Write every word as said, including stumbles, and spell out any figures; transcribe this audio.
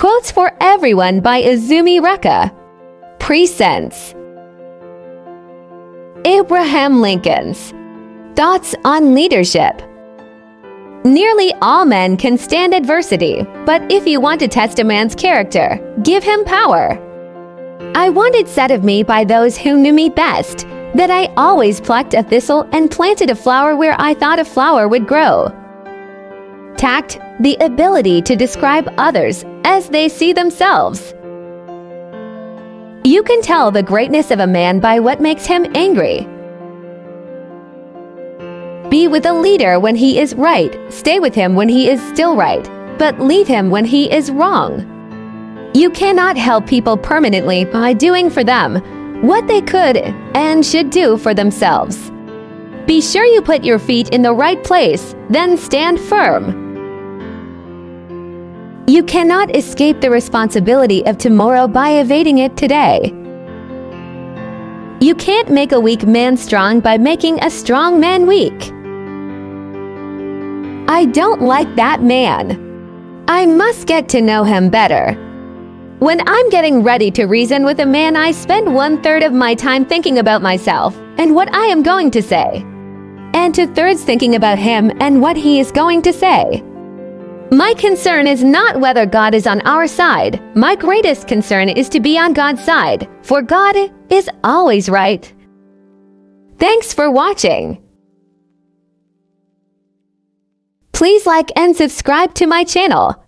Quotes for Everyone by Izumi Rekka. Presents. Abraham Lincoln's Thoughts on Leadership. Nearly all men can stand adversity, but if you want to test a man's character, give him power. I want it said of me by those who knew me best, that I always plucked a thistle and planted a flower where I thought a flower would grow. Tact, the ability to describe others as they see themselves. You can tell the greatness of a man by what makes him angry. Be with a leader when he is right, stay with him when he is still right, but leave him when he is wrong. You cannot help people permanently by doing for them what they could and should do for themselves. Be sure you put your feet in the right place, then stand firm. You cannot escape the responsibility of tomorrow by evading it today. You can't make a weak man strong by making a strong man weak. I don't like that man. I must get to know him better. When I'm getting ready to reason with a man, I spend one-third of my time thinking about myself and what I am going to say, and two-thirds thinking about him and what he is going to say. My concern is not whether God is on our side. My greatest concern is to be on God's side, for God is always right. Thanks for watching. Please like and subscribe to my channel.